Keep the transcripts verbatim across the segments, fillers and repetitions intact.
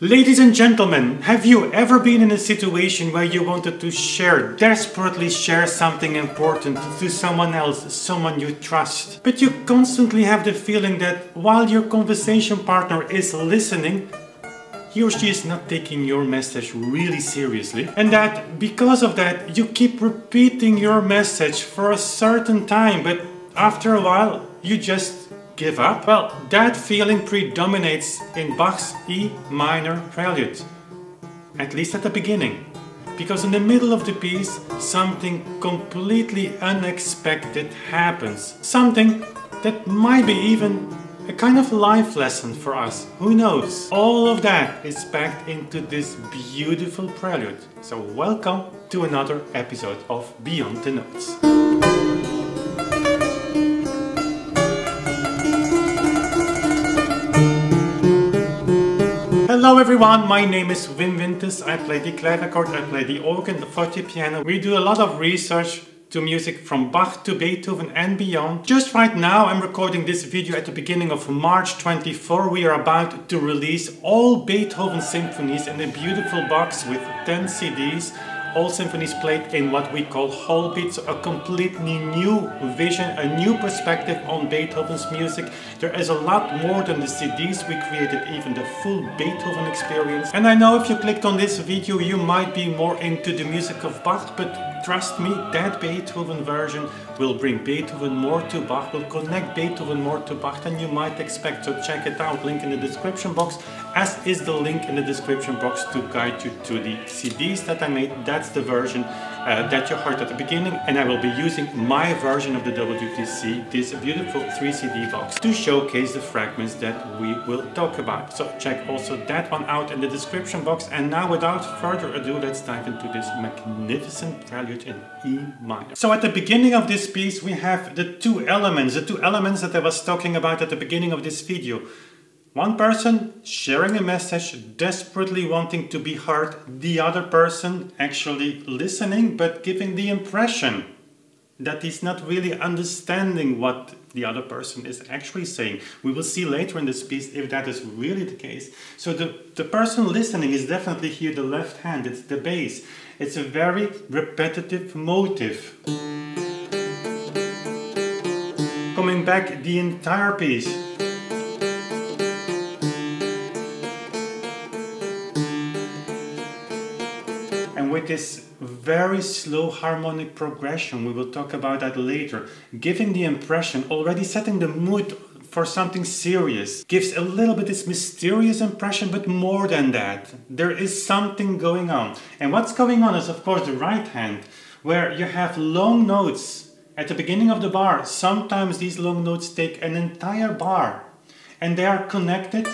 Ladies and gentlemen, have you ever been in a situation where you wanted to share, desperately share something important to someone else, someone you trust, but you constantly have the feeling that while your conversation partner is listening, he or she is not taking your message really seriously, and that because of that you keep repeating your message for a certain time, but after a while you just give up? Well, that feeling predominates in Bach's E minor prelude, at least at the beginning, because in the middle of the piece something completely unexpected happens, something that might be even a kind of life lesson for us, who knows? All of that is packed into this beautiful prelude. So welcome to another episode of Beyond the Notes. Hello everyone, my name is Wim Winters. I play the clavichord, I play the organ, the fortepiano. We do a lot of research to music from Bach to Beethoven and beyond. Just right now I'm recording this video at the beginning of March twenty-fourth. We are about to release all Beethoven symphonies in a beautiful box with ten C Ds. All symphonies played in what we call Hall Beats, a completely new vision, a new perspective on Beethoven's music. There is a lot more than the C Ds. We created even the full Beethoven experience. And I know if you clicked on this video, you might be more into the music of Bach, but trust me, that Beethoven version will bring Beethoven more to Bach, will connect Beethoven more to Bach than you might expect. So check it out, link in the description box, as is the link in the description box to guide you to the C Ds that I made. That's the version uh, that you heard at the beginning, and I will be using my version of the W T C, this beautiful three C D box, to showcase the fragments that we will talk about. So check also that one out in the description box, and now without further ado, let's dive into this magnificent prelude in E minor. So at the beginning of this piece we have the two elements, the two elements that I was talking about at the beginning of this video. One person sharing a message, desperately wanting to be heard, the other person actually listening but giving the impression that he's not really understanding what the other person is actually saying. We will see later in this piece if that is really the case. So the, the person listening is definitely here the left hand, it's the bass. It's a very repetitive motive, coming back the entire piece. This very slow harmonic progression, we will talk about that later, giving the impression, already setting the mood for something serious, gives a little bit this mysterious impression, but more than that, there is something going on. And what's going on is of course the right hand, where you have long notes at the beginning of the bar. Sometimes these long notes take an entire bar, and they are connected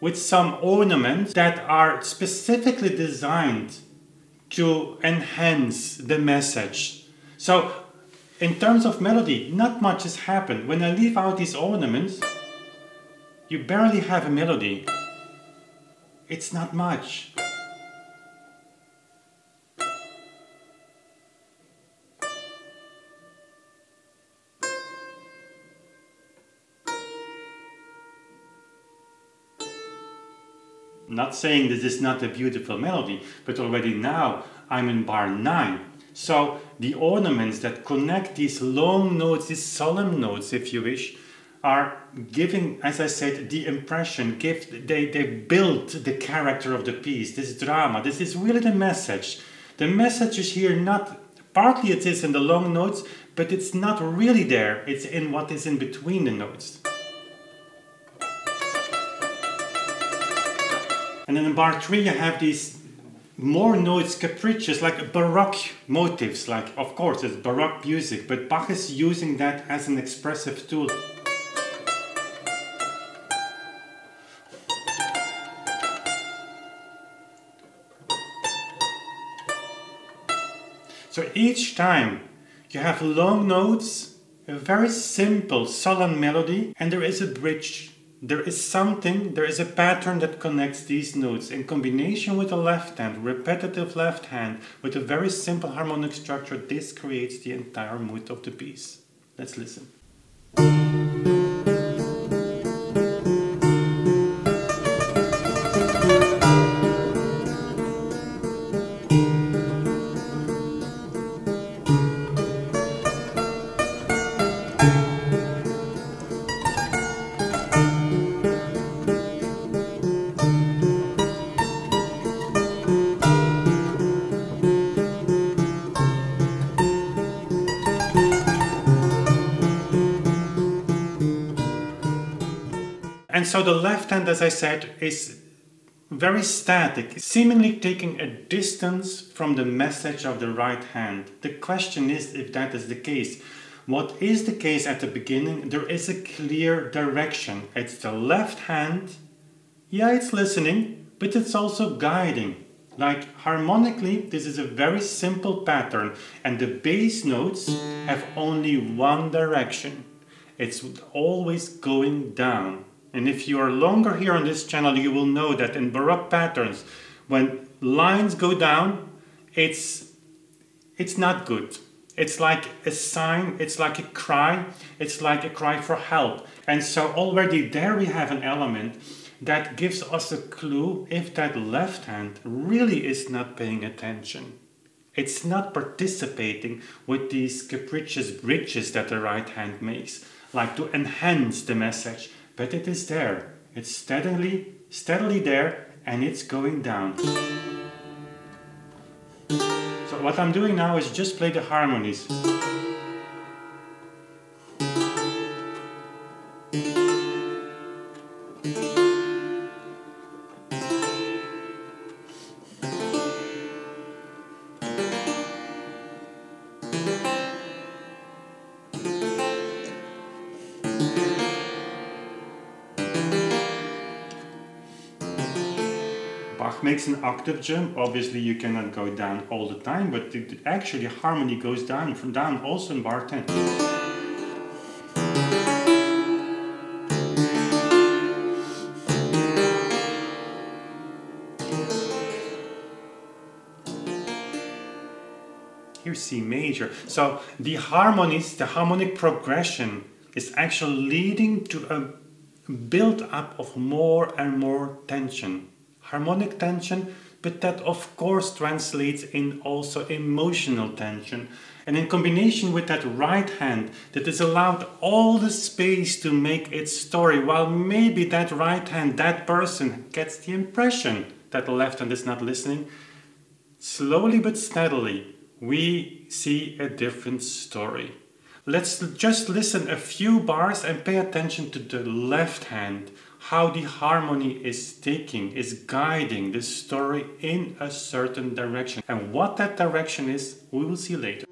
with some ornaments that are specifically designed to enhance the message. So in terms of melody, not much has happened. When I leave out these ornaments, you barely have a melody. It's not much. Not saying this is not a beautiful melody, but already now I'm in bar nine. So the ornaments that connect these long notes, these solemn notes if you wish, are giving, as I said, the impression, give, they, they build the character of the piece, this drama, this is really the message. The message is here not, partly it is in the long notes, but it's not really there, it's in what is in between the notes. And then in bar three you have these more notes, capricious, like Baroque motifs, like of course it's Baroque music, but Bach is using that as an expressive tool. So each time you have long notes, a very simple, solemn melody, and there is a bridge. There is something, there is a pattern that connects these notes in combination with the left hand, repetitive left hand, with a very simple harmonic structure. This creates the entire mood of the piece. Let's listen. And so the left hand, as I said, is very static, seemingly taking a distance from the message of the right hand. The question is if that is the case. What is the case at the beginning? There is a clear direction. It's the left hand. Yeah, it's listening, but it's also guiding. Like harmonically, this is a very simple pattern, and the bass notes have only one direction. It's always going down. And if you are longer here on this channel, you will know that in Baroque patterns, when lines go down, it's, it's not good. It's like a sign, it's like a cry, it's like a cry for help. And so already there we have an element that gives us a clue if that left hand really is not paying attention. It's not participating with these capricious bridges that the right hand makes, like to enhance the message. But it is there, it's steadily, steadily there, and it's going down. So what I'm doing now is just play the harmonies. Bach makes an octave jump. Obviously you cannot go down all the time, but it, actually harmony goes down from down also in bar ten. Here's C major. So the harmonies, the harmonic progression is actually leading to a build up of more and more tension. Harmonic tension, but that of course translates in also emotional tension. And in combination with that right hand that is allowed all the space to make its story, while maybe that right hand, that person gets the impression that the left hand is not listening, slowly but steadily we see a different story. Let's just listen a few bars and pay attention to the left hand, how the harmony is taking, is guiding the story in a certain direction. And what that direction is, we will see later.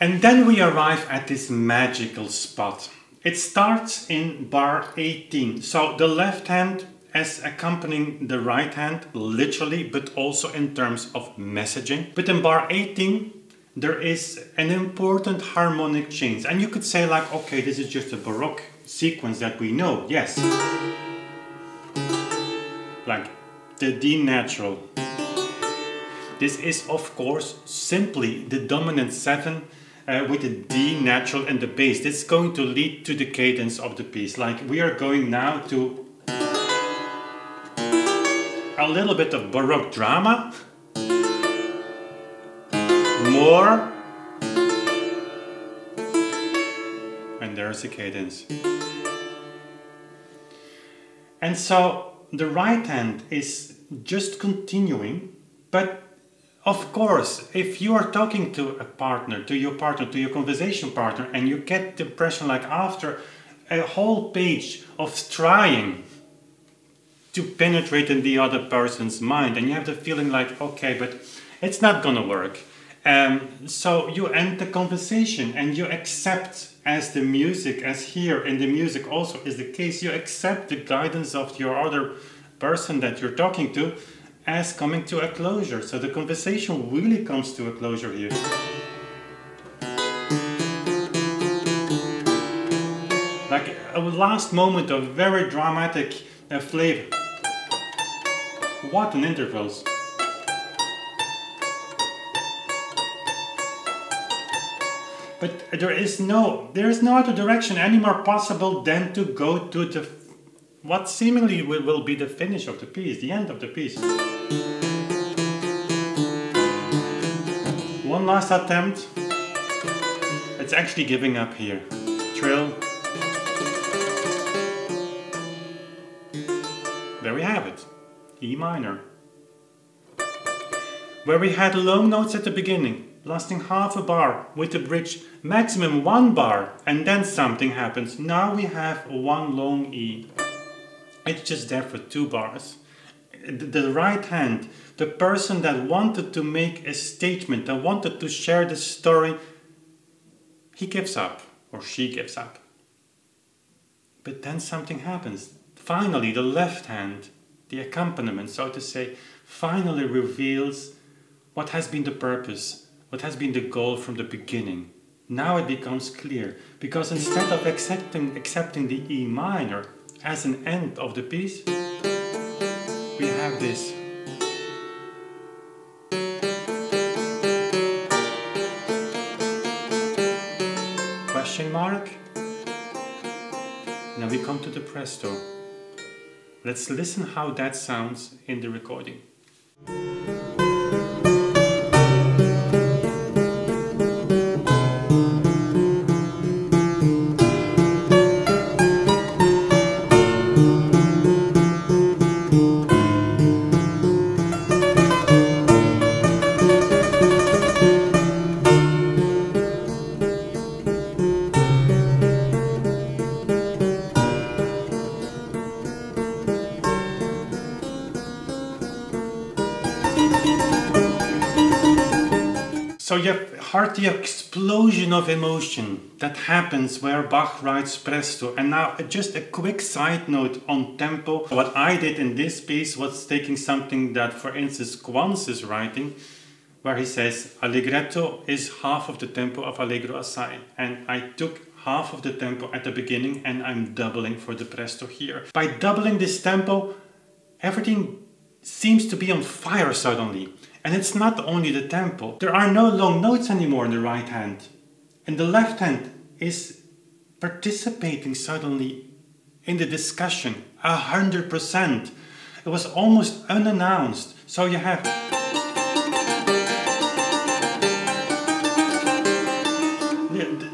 And then we arrive at this magical spot. It starts in bar eighteen. So the left hand as accompanying the right hand, literally, but also in terms of messaging. But in bar eighteen, there is an important harmonic change. And you could say like, okay, this is just a Baroque sequence that we know, yes. Like the D natural. This is of course simply the dominant seven Uh, with the D natural and the bass. That's going to lead to the cadence of the piece. Like we are going now to a little bit of Baroque drama, more, and there's the cadence. And so the right hand is just continuing, but of course, if you are talking to a partner, to your partner, to your conversation partner, and you get the impression like after a whole page of trying to penetrate in the other person's mind, and you have the feeling like, okay, but it's not gonna work. Um, so you end the conversation and you accept as the music, as here in the music also is the case, you accept the guidance of your other person that you're talking to as coming to a closure. So the conversation really comes to a closure here. Like a last moment of very dramatic uh, flavor. What an intervals. But there is no, there is no other direction anymore possible than to go to the, what seemingly will, will be the finish of the piece, the end of the piece. One last attempt. It's actually giving up here. Trill. There we have it. E minor. Where we had long notes at the beginning, lasting half a bar with a bridge, maximum one bar, and then something happens. Now we have one long E. It's just there for two bars. The right hand, the person that wanted to make a statement, that wanted to share the story, he gives up, or she gives up. But then something happens. Finally, the left hand, the accompaniment, so to say, finally reveals what has been the purpose, what has been the goal from the beginning. Now it becomes clear, because instead of accepting, accepting the E minor as an end of the piece, we have this. Question mark? Now we come to the presto. Let's listen how that sounds in the recording. So you heard the explosion of emotion that happens where Bach writes presto. And now just a quick side note on tempo. What I did in this piece was taking something that, for instance, Quanz is writing, where he says allegretto is half of the tempo of allegro assai. And I took half of the tempo at the beginning and I'm doubling for the presto here. By doubling this tempo, everything seems to be on fire suddenly. And it's not only the tempo. There are no long notes anymore in the right hand. And the left hand is participating suddenly in the discussion, a hundred percent. It was almost unannounced. So you have...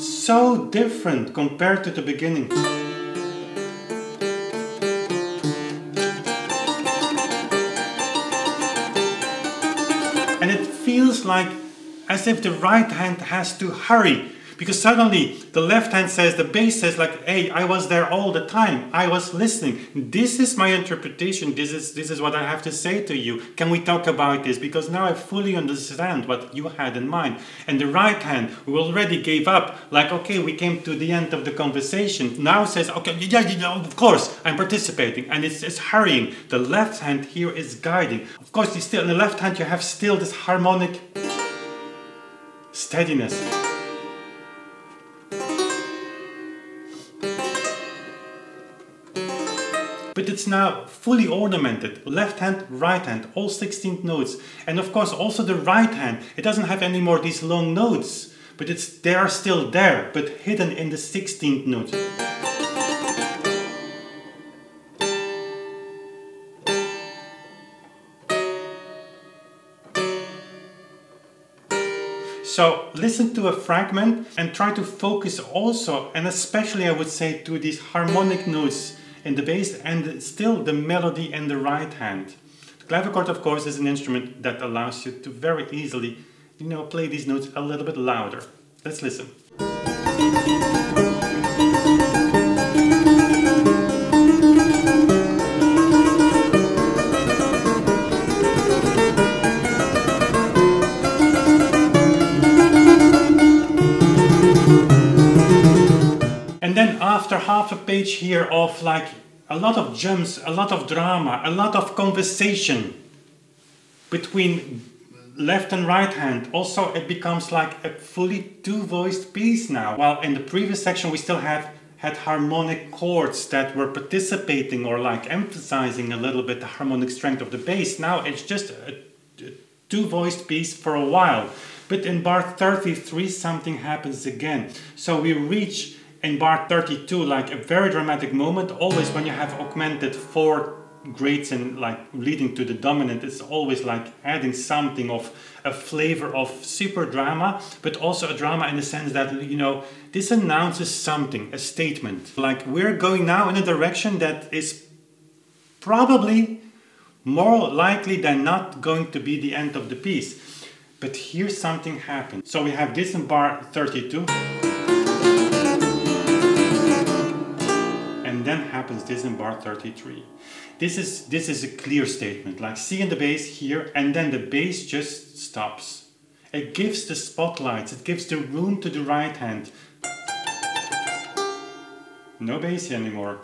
so different compared to the beginning. Feels like as if the right hand has to hurry, because suddenly the left hand says, the bass says like, hey, I was there all the time, I was listening, this is my interpretation, this is this is what I have to say to you, can we talk about this, because now I fully understand what you had in mind. And the right hand, who already gave up, like, okay, we came to the end of the conversation, now says, okay, yeah, yeah, of course I'm participating, and it's, it's hurrying. The left hand here is guiding. Of course, you still in the left hand you have still this harmonic steadiness. But it's now fully ornamented, left hand, right hand, all sixteenth notes. And of course also the right hand, it doesn't have any more these long notes, but it's, they are still there, but hidden in the sixteenth note. So listen to a fragment and try to focus also, and especially I would say, to these harmonic notes in the bass and still the melody in the right hand. The clavichord, of course, is an instrument that allows you to very easily, you know, play these notes a little bit louder. Let's listen. And then after half a page here of like a lot of jumps, a lot of drama, a lot of conversation between left and right hand. Also, it becomes like a fully two-voiced piece now. While in the previous section we still had, had harmonic chords that were participating or like emphasizing a little bit the harmonic strength of the bass. Now it's just a two-voiced piece for a while. But in bar thirty-three something happens again. So we reach in bar thirty-two like a very dramatic moment. Always when you have augmented four grades and like leading to the dominant, it's always like adding something of a flavor of super drama, but also a drama in the sense that, you know, this announces something, a statement. Like we're going now in a direction that is probably more likely than not going to be the end of the piece. But here something happened. So we have this in bar thirty-two. And then happens this in bar thirty-three. This is, this is a clear statement, like C in the bass here, and then the bass just stops. It gives the spotlights, it gives the room to the right hand. No bass anymore.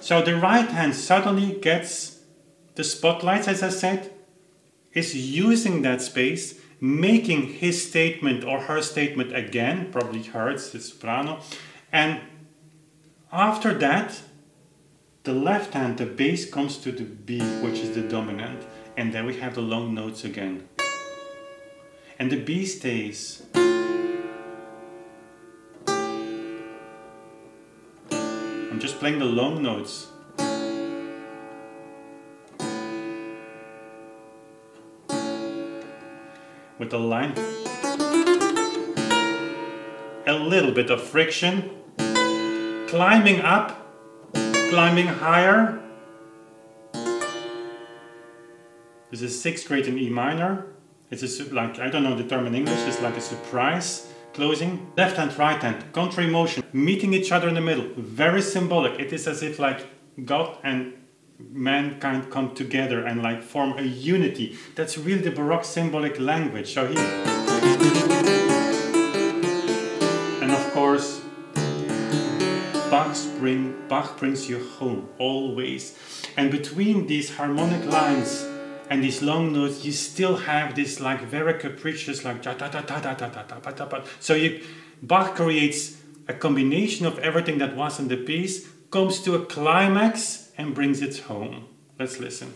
So the right hand suddenly gets the spotlights, as I said, is using that space, making his statement or her statement again, probably her, it's the soprano, and after that the left hand, the bass, comes to the B, which is the dominant, and then we have the long notes again, and the B stays. I'm just playing the long notes. With the line, a little bit of friction, climbing up, climbing higher. This is sixth grade in E minor. It's a, like, I don't know the term in English, it's like a surprise closing. Left hand, right hand, contrary motion, meeting each other in the middle. Very symbolic. It is as if like God and mankind come together and like form a unity. That's really the Baroque symbolic language. So here, and of course Bach, bring, Bach brings you home always. And between these harmonic lines and these long notes you still have this like very capricious like da da da da da da da da da. So you, Bach creates a combination of everything that was in the piece, comes to a climax and brings it home. Let's listen.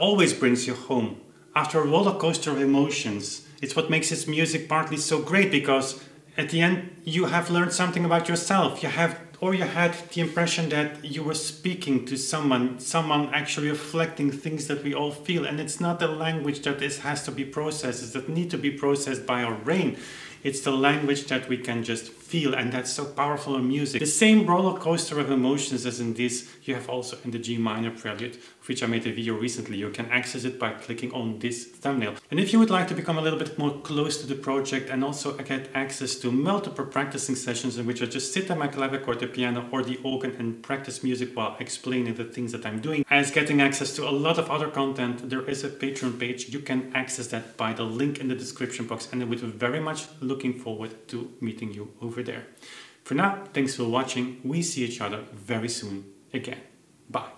Always brings you home after a roller coaster of emotions. It's what makes his music partly so great, because at the end you have learned something about yourself. You have, or you had the impression that you were speaking to someone, someone actually reflecting things that we all feel. And it's not the language that is, has to be processed, that need to be processed by our brain. It's the language that we can just feel, and that's so powerful in music. The same roller coaster of emotions as in this, you have also in the G minor prelude, of which I made a video recently. You can access it by clicking on this thumbnail. And if you would like to become a little bit more close to the project and also get access to multiple practicing sessions in which I just sit at my clavichord, the piano or the organ and practice music while explaining the things that I'm doing, as getting access to a lot of other content, there is a Patreon page. You can access that by the link in the description box, and I would very much looking forward to meeting you over there. For now, thanks for watching. We see each other very soon again. Bye.